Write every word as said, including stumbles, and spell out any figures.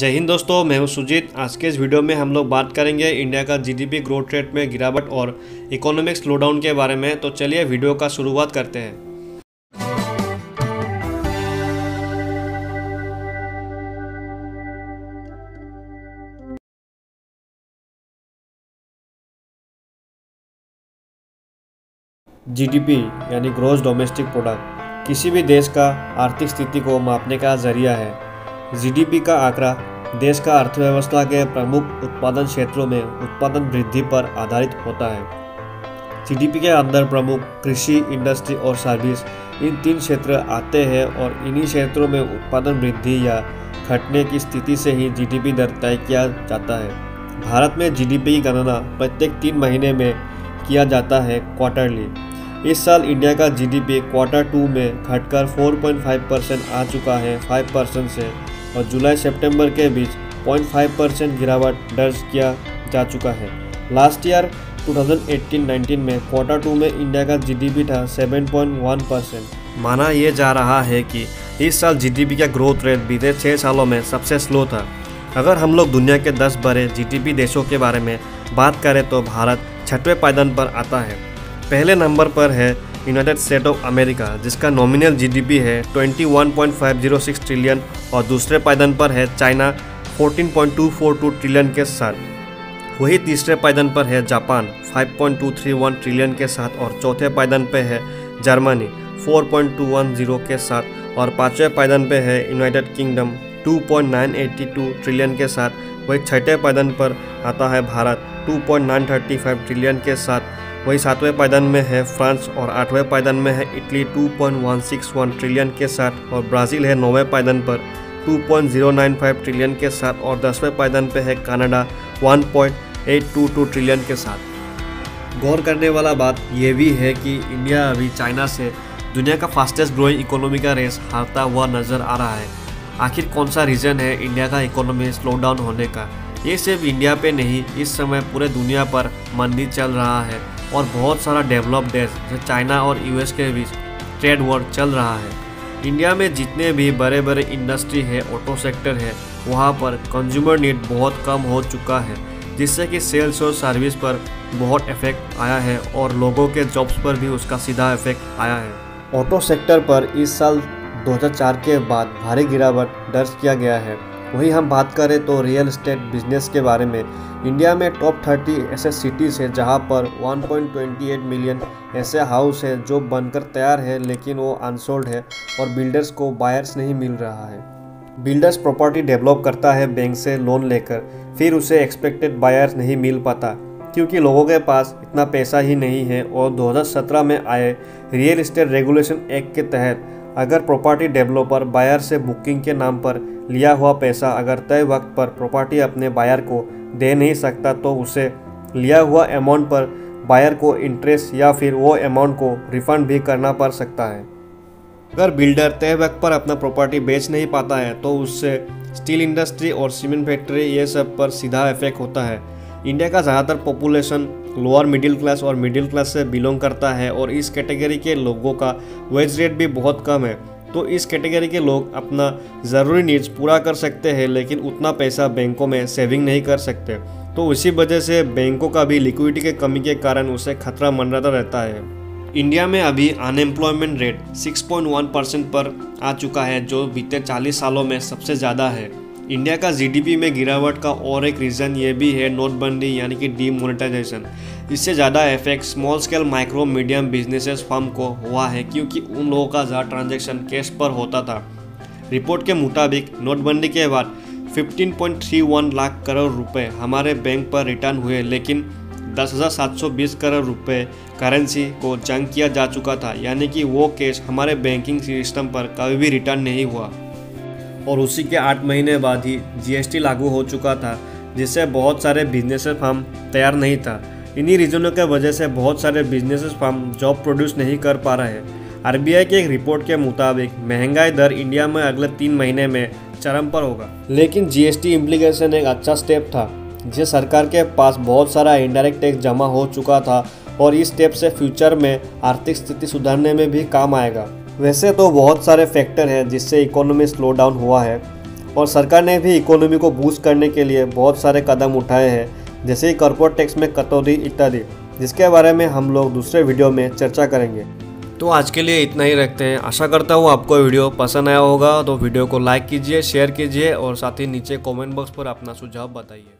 जय हिंद दोस्तों, मैं हूं सुजीत। आज के इस वीडियो में हम लोग बात करेंगे इंडिया का जीडीपी ग्रोथ रेट में गिरावट और इकोनॉमिक स्लोडाउन के बारे में। तो चलिए वीडियो का शुरुआत करते हैं। जीडीपी यानी ग्रॉस डोमेस्टिक प्रोडक्ट किसी भी देश का आर्थिक स्थिति को मापने का जरिया है। जीडीपी का आंकड़ा देश का अर्थव्यवस्था के प्रमुख उत्पादन क्षेत्रों में उत्पादन वृद्धि पर आधारित होता है। जीडीपी के अंदर प्रमुख कृषि, इंडस्ट्री और सर्विस इन तीन क्षेत्र आते हैं और इन्हीं क्षेत्रों में उत्पादन वृद्धि या घटने की स्थिति से ही जीडीपी दर तय किया जाता है। भारत में जीडीपी की गणना प्रत्येक तीन महीने में किया जाता है, क्वार्टरली। इस साल इंडिया का जीडीपी क्वार्टर टू में घटकर चार पॉइंट पाँच परसेंट आ चुका है। पाँच परसेंट से और जुलाई सितंबर के बीच ज़ीरो पॉइंट फाइव परसेंट गिरावट दर्ज किया जा चुका है। लास्ट ईयर दो हज़ार अठारह उन्नीस में क्वार्टर टू में इंडिया का जीडीपी था सात पॉइंट वन परसेंट। माना यह जा रहा है कि इस साल जीडीपी का ग्रोथ रेट बीते छः सालों में सबसे स्लो था। अगर हम लोग दुनिया के दस बड़े जीडीपी देशों के बारे में बात करें तो भारत छठवें पायदान पर आता है। पहले नंबर पर है यूनाइटेड स्टेट ऑफ अमेरिका, जिसका नॉमिनल जीडीपी है इक्कीस पॉइंट पाँच ज़ीरो सिक्स ट्रिलियन, और दूसरे पायदान पर है चाइना चौदह पॉइंट दो चार दो ट्रिलियन के साथ। वही तीसरे पायदान पर है जापान पाँच पॉइंट दो तीन एक ट्रिलियन के साथ, और चौथे पायदान पे है जर्मनी चार पॉइंट दो एक ज़ीरो के साथ, और पाँचवें पायदान पे है यूनाइटेड किंगडम दो पॉइंट नौ आठ दो ट्रिलियन के साथ। वही छठे पायदान पर आता है भारत दो पॉइंट नौ तीन पाँच ट्रिलियन के साथ। वही सातवें पायदान में है फ्रांस, और आठवें पायदान में है इटली दो पॉइंट एक छह एक ट्रिलियन के साथ, और ब्राज़ील है नौवें पायदान पर दो पॉइंट ज़ीरो नौ पाँच ट्रिलियन के साथ, और दसवें पायदान पर है कनाडा एक पॉइंट आठ दो दो ट्रिलियन के साथ। गौर करने वाला बात यह भी है कि इंडिया अभी चाइना से दुनिया का फास्टेस्ट ग्रोइंग इकोनॉमी का रेस हारता हुआ नज़र आ रहा है। आखिर कौन सा रीज़न है इंडिया का इकोनॉमी स्लो डाउन होने का? ये सिर्फ इंडिया पे नहीं, इस समय पूरे दुनिया पर मंदी चल रहा है और बहुत सारा डेवलप्ड देश जैसे चाइना और यूएस के बीच ट्रेड वॉर चल रहा है। इंडिया में जितने भी बड़े बड़े इंडस्ट्री है, ऑटो सेक्टर है, वहाँ पर कंज्यूमर नीड बहुत कम हो चुका है, जिससे कि सेल्स और सर्विस पर बहुत इफेक्ट आया है और लोगों के जॉब्स पर भी उसका सीधा इफेक्ट आया है। ऑटो सेक्टर पर इस साल दो हज़ार चार के बाद भारी गिरावट दर्ज किया गया है। वहीं हम बात करें तो रियल एस्टेट बिजनेस के बारे में, इंडिया में टॉप तीस ऐसे सिटीज़ हैं जहां पर एक पॉइंट दो आठ मिलियन ऐसे हाउस हैं जो बनकर तैयार हैं, लेकिन वो अनसोल्ड है और बिल्डर्स को बायर्स नहीं मिल रहा है। बिल्डर्स प्रॉपर्टी डेवलप करता है बैंक से लोन लेकर, फिर उसे एक्सपेक्टेड बायर्स नहीं मिल पाता क्योंकि लोगों के पास इतना पैसा ही नहीं है। और दो हज़ार सत्रह में आए रियल एस्टेट रेगुलेशन एक्ट के तहत अगर प्रॉपर्टी डेवलपर बायर से बुकिंग के नाम पर लिया हुआ पैसा अगर तय वक्त पर प्रॉपर्टी अपने बायर को दे नहीं सकता तो उसे लिया हुआ अमाउंट पर बायर को इंटरेस्ट या फिर वो अमाउंट को रिफंड भी करना पड़ सकता है। अगर बिल्डर तय वक्त पर अपना प्रॉपर्टी बेच नहीं पाता है तो उससे स्टील इंडस्ट्री और सीमेंट फैक्ट्री ये सब पर सीधा इफेक्ट होता है। इंडिया का ज़्यादातर पॉपुलेशन लोअर मिडिल क्लास और मिडिल क्लास से बिलोंग करता है और इस कैटेगरी के लोगों का वेज रेट भी बहुत कम है। तो इस कैटेगरी के लोग अपना ज़रूरी नीड्स पूरा कर सकते हैं, लेकिन उतना पैसा बैंकों में सेविंग नहीं कर सकते। तो इसी वजह से बैंकों का भी लिक्विडिटी के कमी के कारण उसे खतरा मंडराता रहता है। इंडिया में अभी अनएम्प्लॉयमेंट रेट छह पॉइंट एक परसेंट पर आ चुका है, जो बीते चालीस सालों में सबसे ज़्यादा है। इंडिया का जीडीपी में गिरावट का और एक रीज़न ये भी है नोटबंदी यानी कि डीमोनेटाइजेशन। इससे ज़्यादा effect small scale micro medium businesses firm को हुआ है, क्योंकि उन लोगों का ज़्यादा ट्रांजैक्शन कैश पर होता था। रिपोर्ट के मुताबिक नोटबंदी के बाद पंद्रह पॉइंट इकतीस लाख करोड़ रुपए हमारे बैंक पर रिटर्न हुए, लेकिन दस हज़ार सात सौ बीस करोड़ रुपए करेंसी को जंग किया जा चुका था, यानी कि वो कैश हमारे बैंकिंग सिस्टम पर कभी भी रिटर्न नहीं हुआ। और उसी के आठ महीने बाद ही जीएसटी लागू हो चुका था, जिससे बहुत सारे बिजनेस फर्म तैयार नहीं था। इन्हीं रीजनों के वजह से बहुत सारे बिजनेस फर्म जॉब प्रोड्यूस नहीं कर पा रहे हैं। आरबीआई की एक रिपोर्ट के मुताबिक महंगाई दर इंडिया में अगले तीन महीने में चरम पर होगा। लेकिन जीएसटी इम्प्लीकेशन एक अच्छा स्टेप था, जिससे सरकार के पास बहुत सारा इनडायरेक्ट टैक्स जमा हो चुका था और इस स्टेप से फ्यूचर में आर्थिक स्थिति सुधारने में भी काम आएगा। वैसे तो बहुत सारे फैक्टर हैं जिससे इकोनॉमी स्लो डाउन हुआ है। और सरकार ने भी इकोनॉमी को बूस्ट करने के लिए बहुत सारे कदम उठाए हैं, जैसे कॉर्पोरेट टैक्स में कटौती इत्यादि, जिसके बारे में हम लोग दूसरे वीडियो में चर्चा करेंगे। तो आज के लिए इतना ही रखते हैं। आशा करता हूँ आपको वीडियो पसंद आया होगा। तो वीडियो को लाइक कीजिए, शेयर कीजिए और साथ ही नीचे कमेंट बॉक्स पर अपना सुझाव बताइए।